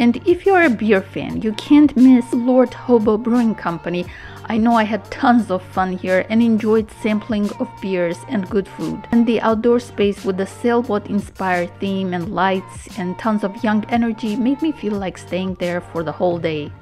And if you're a beer fan, you can't miss Lord Hobo Brewing Company. I know I had tons of fun here and enjoyed sampling of beers and good food. And the outdoor space with the sailboat-inspired theme and lights and tons of young energy made me feel like staying there for the whole day.